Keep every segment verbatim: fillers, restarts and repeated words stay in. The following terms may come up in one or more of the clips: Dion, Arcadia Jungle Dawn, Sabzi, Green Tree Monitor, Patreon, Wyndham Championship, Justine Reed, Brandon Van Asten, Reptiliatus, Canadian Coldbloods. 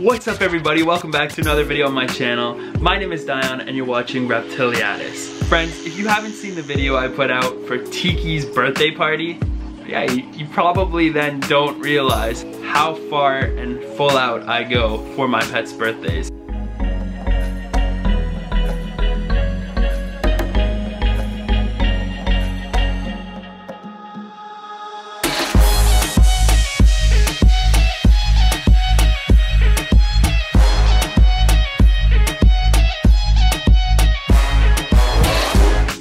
What's up everybody, welcome back to another video on my channel. My name is Dion and you're watching Reptiliatus. Friends, if you haven't seen the video I put out for Tiki's birthday party, yeah, you, you probably then don't realize how far and full out I go for my pet's birthdays.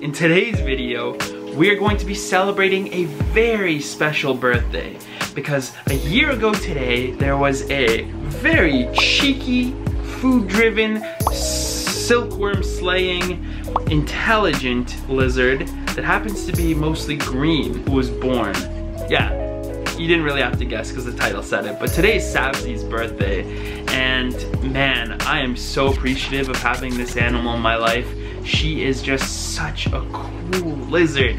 In today's video, we are going to be celebrating a very special birthday because a year ago today, there was a very cheeky, food-driven, silkworm-slaying, intelligent lizard that happens to be mostly green who was born. Yeah, you didn't really have to guess because the title said it, but today's Sabzi's birthday, and man, I am so appreciative of having this animal in my life. She is just such a cool lizard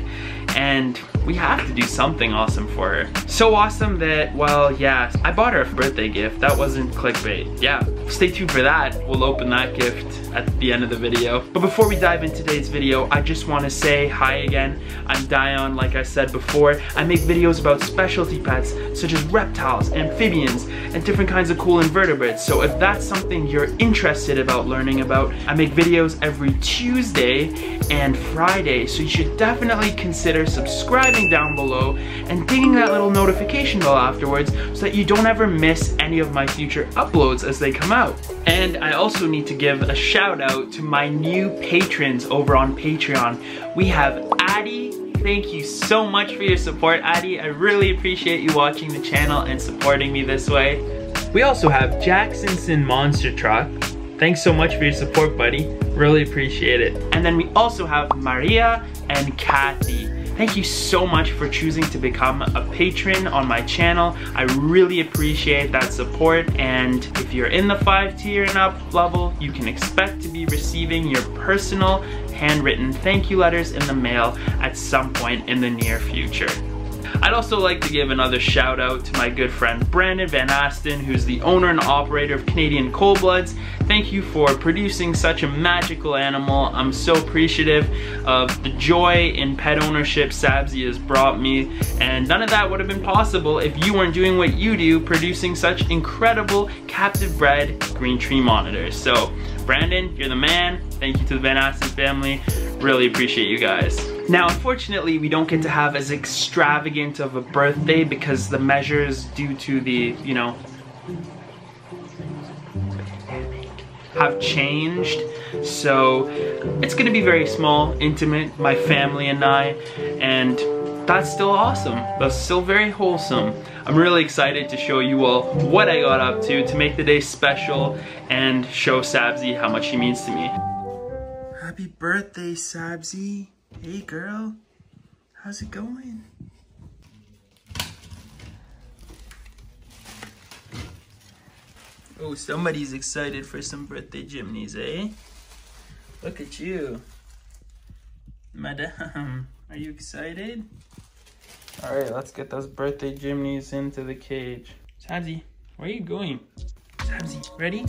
and we have to do something awesome for her. So awesome that, well, yeah, I bought her a birthday gift. That wasn't clickbait. Yeah, stay tuned for that. We'll open that gift at the end of the video. But before we dive into today's video, I just want to say hi again. I'm Dion, like I said before. I make videos about specialty pets such as reptiles, amphibians, and different kinds of cool invertebrates. So if that's something you're interested about learning about, I make videos every Tuesday and Friday. So you should definitely consider subscribing down below and dinging that little notification bell afterwards so that you don't ever miss any of my future uploads as they come out. And I also need to give a shout out to my new patrons over on Patreon. We have Addie. Thank you so much for your support, Addie. I really appreciate you watching the channel and supporting me this way. We also have Jacksonson Monster Truck. Thanks so much for your support, buddy. Really appreciate it. And then we also have Maria and Kathy. Thank you so much for choosing to become a patron on my channel. I really appreciate that support, and if you're in the five tier and up level, you can expect to be receiving your personal handwritten thank you letters in the mail at some point in the near future. I'd also like to give another shout out to my good friend Brandon Van Asten, who's the owner and operator of Canadian Coldbloods. Thank you for producing such a magical animal. I'm so appreciative of the joy in pet ownership Sabzi has brought me, and none of that would have been possible if you weren't doing what you do, producing such incredible captive bred green tree monitors. So Brandon, you're the man. Thank you to the Van Asten family. Really appreciate you guys. Now, unfortunately, we don't get to have as extravagant of a birthday because the measures due to the, you know, have changed. So it's gonna be very small, intimate, my family and I, and that's still awesome. That's still very wholesome. I'm really excited to show you all what I got up to to make the day special and show Sabzi how much she means to me. Happy birthday, Sabzi. Hey girl, how's it going? Oh, somebody's excited for some birthday gymnies, eh? Look at you. Madame, are you excited? All right, let's get those birthday gymnies into the cage. Sabzi, where are you going? Sabzi, ready?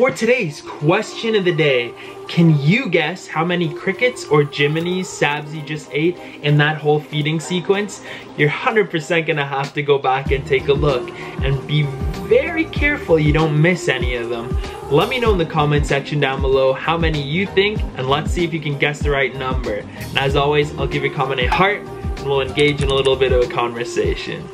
for today's question of the day, can you guess how many crickets or jimimies Sabzi just ate in that whole feeding sequence? You're one hundred percent gonna have to go back and take a look and be very careful you don't miss any of them. Let me know in the comment section down below how many you think, and let's see if you can guess the right number. And as always, I'll give your comment a heart, and we'll engage in a little bit of a conversation.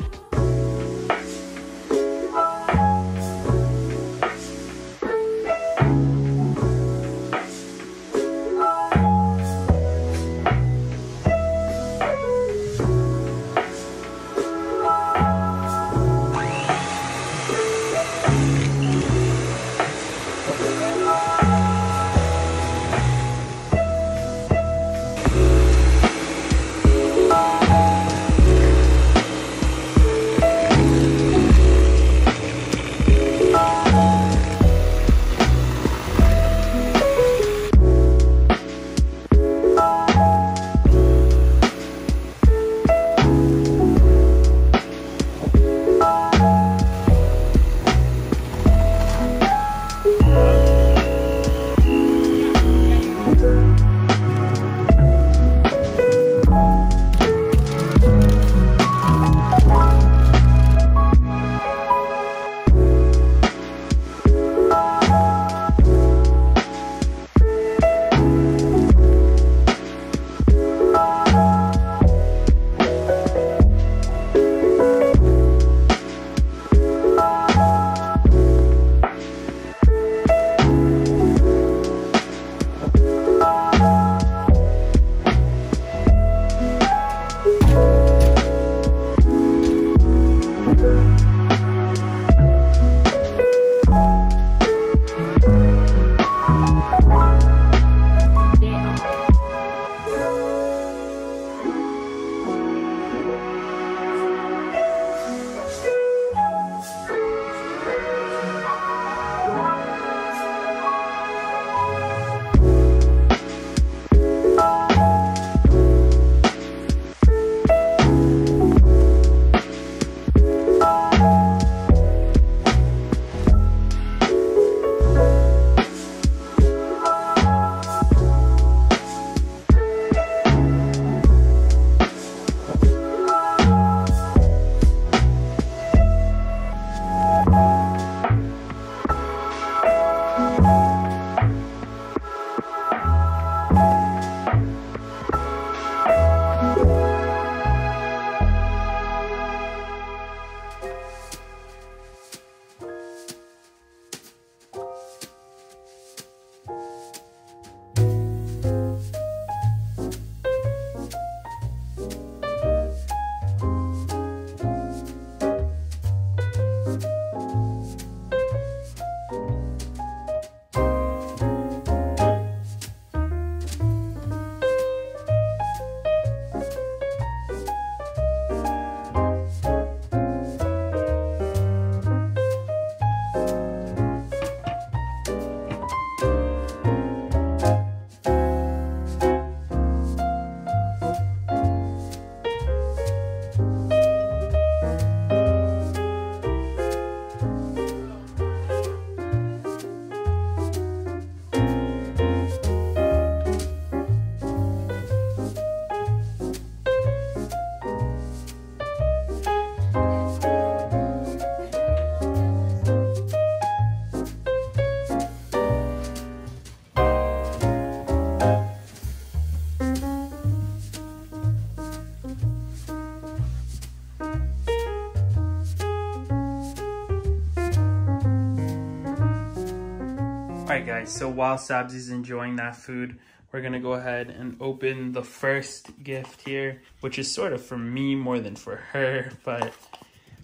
Alright guys, so while Sabzi's enjoying that food, we're gonna go ahead and open the first gift here, which is sort of for me more than for her, but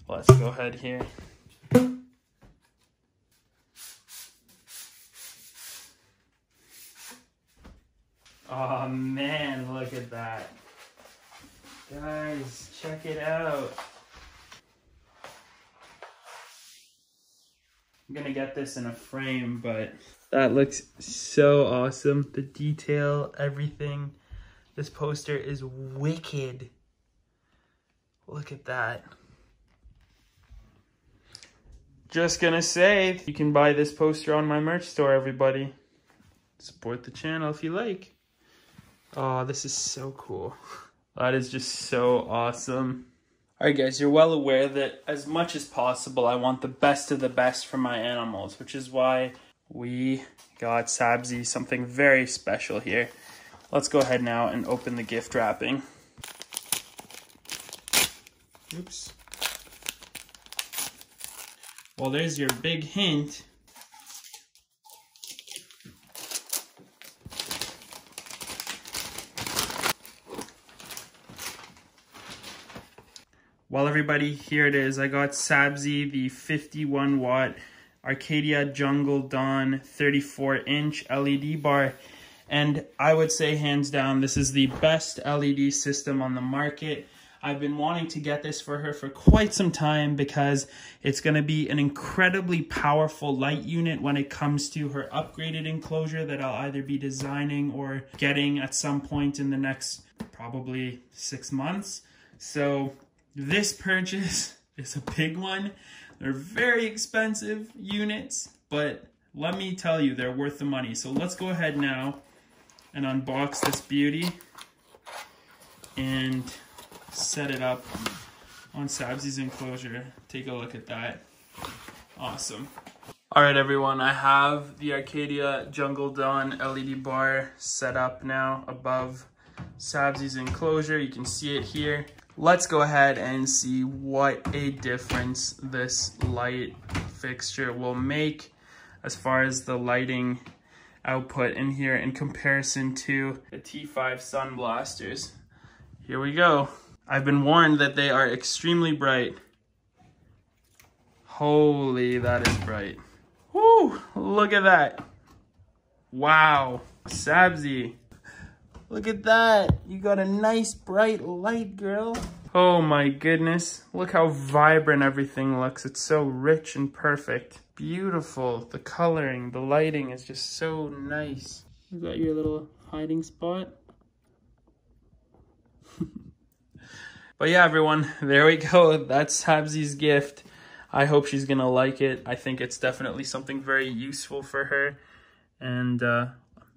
let's go ahead here. Oh man, look at that. Guys, check it out. I'm gonna get this in a frame, but that looks so awesome. The detail, everything. This poster is wicked. Look at that. just gonna say, you can buy this poster on my merch store, everybody. Support the channel if you like. Oh, this is so cool. That is just so awesome. All right, guys, you're well aware that as much as possible, I want the best of the best for my animals, which is why we got Sabzi something very special here. Let's go ahead now and open the gift wrapping. Oops. Well, there's your big hint. Well, everybody, here it is. I got Sabzi, the fifty-one watt Arcadia Jungle Dawn thirty-four inch L E D bar. And I would say, hands down, this is the best L E D system on the market. I've been wanting to get this for her for quite some time because it's going to be an incredibly powerful light unit when it comes to her upgraded enclosure that I'll either be designing or getting at some point in the next probably six months. So this purchase is a big one. They're very expensive units, but let me tell you, they're worth the money. So let's go ahead now and unbox this beauty and set it up on Sabzi's enclosure. Take a look at that. Awesome. All right, everyone, I have the Arcadia Jungle Dawn L E D bar set up now above Sabzi's enclosure. You can see it here. Let's go ahead and see what a difference this light fixture will make as far as the lighting output in here in comparison to the T five Sun Blasters. Here we go. I've been warned that they are extremely bright. Holy, that is bright. Woo, look at that. Wow, Sabzi. Look at that. You got a nice bright light, girl. Oh my goodness. Look how vibrant everything looks. It's so rich and perfect. Beautiful. The coloring, the lighting is just so nice. You got your little hiding spot. But yeah, everyone, there we go. That's Sabzi's gift. I hope she's gonna like it. I think it's definitely something very useful for her. And uh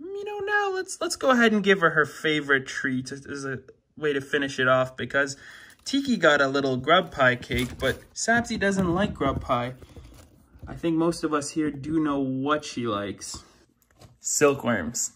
you know, now let's let's go ahead and give her her favorite treat as a way to finish it off, because Tiki got a little grub pie cake, but Sabzi doesn't like grub pie. I think most of us here do know what she likes. Silkworms.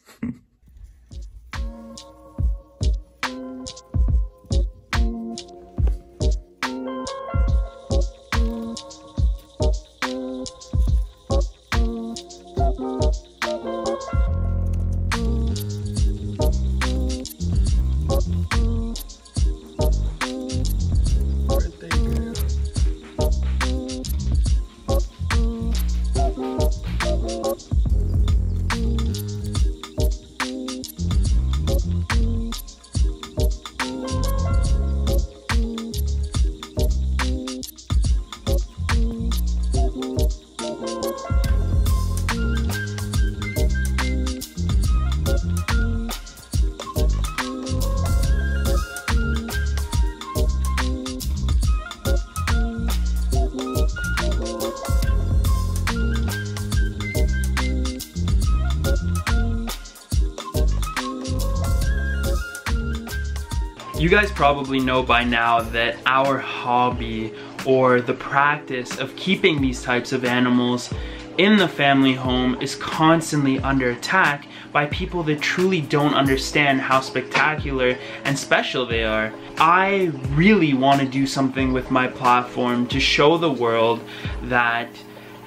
You guys probably know by now that our hobby or the practice of keeping these types of animals in the family home is constantly under attack by people that truly don't understand how spectacular and special they are. I really want to do something with my platform to show the world that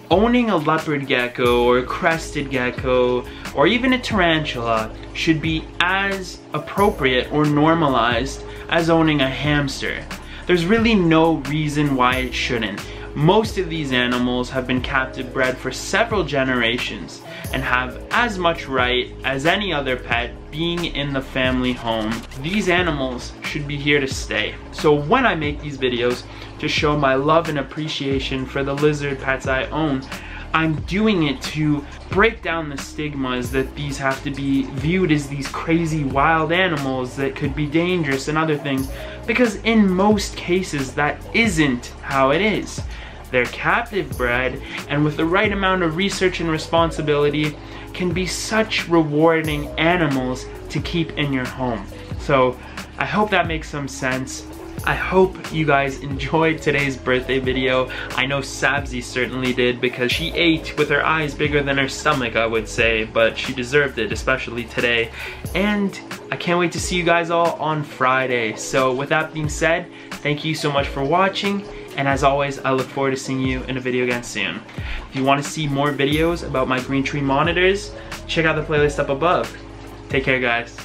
owning a leopard gecko or a crested gecko or even a tarantula should be as appropriate or normalized as owning a hamster. There's really no reason why it shouldn't. Most of these animals have been captive bred for several generations and have as much right as any other pet being in the family home. These animals should be here to stay. So when I make these videos to show my love and appreciation for the lizard pets I own, I'm doing it to break down the stigmas that these have to be viewed as these crazy wild animals that could be dangerous and other things, because in most cases that isn't how it is. they're captive bred, and with the right amount of research and responsibility, can be such rewarding animals to keep in your home. So I hope that makes some sense. I hope you guys enjoyed today's birthday video. I know Sabzi certainly did, because she ate with her eyes bigger than her stomach, I would say, but she deserved it, especially today. And I can't wait to see you guys all on Friday. So with that being said, thank you so much for watching. And as always, I look forward to seeing you in a video again soon. If you want to see more videos about my green tree monitors, check out the playlist up above. Take care, guys.